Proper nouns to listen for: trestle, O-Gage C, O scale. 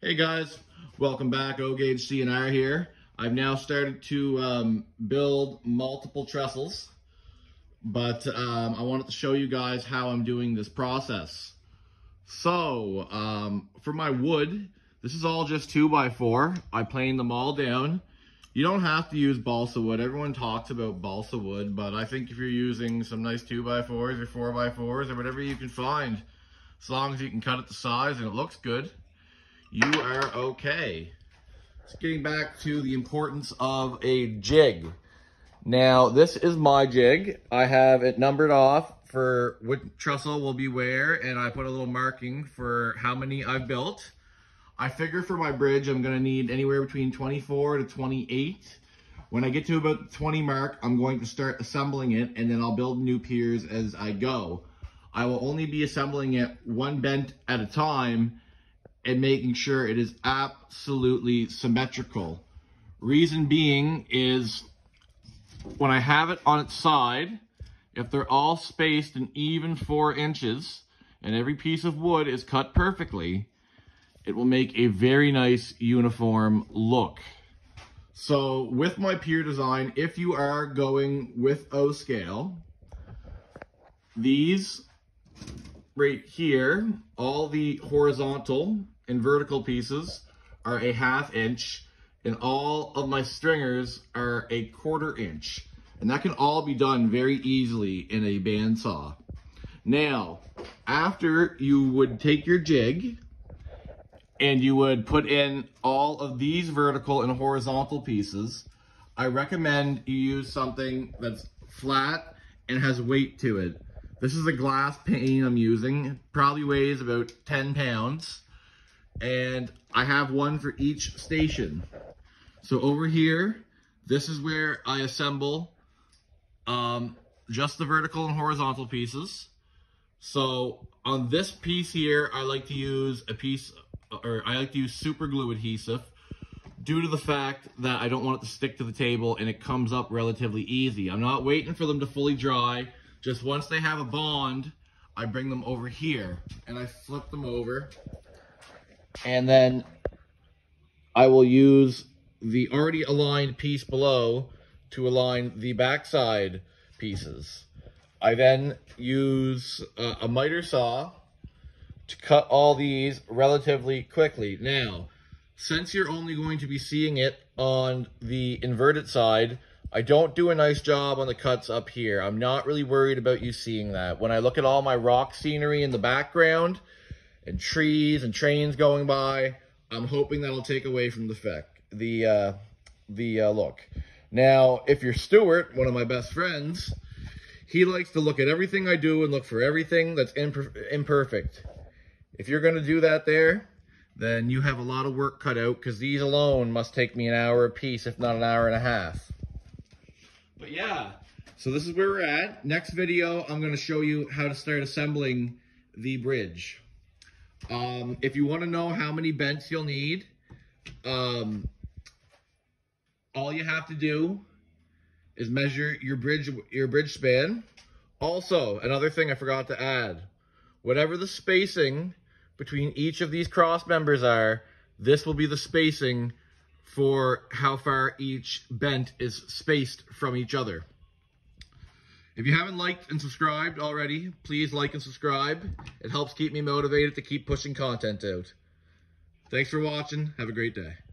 Hey guys, welcome back. O-Gage C and I are here. I've now started to build multiple trestles, but I wanted to show you guys how I'm doing this process. So for my wood, this is all just 2x4. I plane them all down. You don't have to use balsa wood. Everyone talks about balsa wood, but I think if you're using some nice 2x4s or 4x4s or whatever you can find, as long as you can cut it to size and it looks good, you are okay. Just getting back to the importance of a jig. Now, this is my jig. I have it numbered off for what trestle will be where, and I put a little marking for how many I've built. I figure for my bridge, I'm gonna need anywhere between 24 to 28. When I get to about the 20 mark, I'm going to start assembling it, and then I'll build new piers as I go. I will only be assembling it one bent at a time, and making sure it is absolutely symmetrical. Reason being is when I have it on its side, if they're all spaced an even 4 inches and every piece of wood is cut perfectly, it will make a very nice uniform look. So with my pier design, if you are going with O scale, these right here, all the horizontal and vertical pieces are a 1/2 inch, and all of my stringers are a 1/4 inch, and that can all be done very easily in a bandsaw. Now, after you would take your jig and you would put in all of these vertical and horizontal pieces, I recommend you use something that's flat and has weight to it. This is a glass pane I'm using. It probably weighs about 10 pounds. And I have one for each station. So over here, this is where I assemble just the vertical and horizontal pieces. So on this piece here, I like to use super glue adhesive due to the fact that I don't want it to stick to the table and it comes up relatively easy. I'm not waiting for them to fully dry. Just once they have a bond, I bring them over here and I flip them over, and then I will use the already aligned piece below to align the backside pieces. I then use a miter saw to cut all these relatively quickly. Now, since you're only going to be seeing it on the inverted side, I don't do a nice job on the cuts up here. I'm not really worried about you seeing that. When I look at all my rock scenery in the background and trees and trains going by, I'm hoping that'll take away from the look. Now, if you're Stuart, one of my best friends, he likes to look at everything I do and look for everything that's imperfect. If you're gonna do that there, then you have a lot of work cut out, because these alone must take me an hour a piece, if not an hour and a half. But yeah, so this is where we're at. Next video, I'm going to show you how to start assembling the bridge. If you want to know how many bents you'll need, all you have to do is measure your bridge span. Also, another thing I forgot to add, whatever the spacing between each of these cross members are, this will be the spacing for how far each bent is spaced from each other. If you haven't liked and subscribed already, please like and subscribe. It helps keep me motivated to keep pushing content out. Thanks for watching. Have a great day.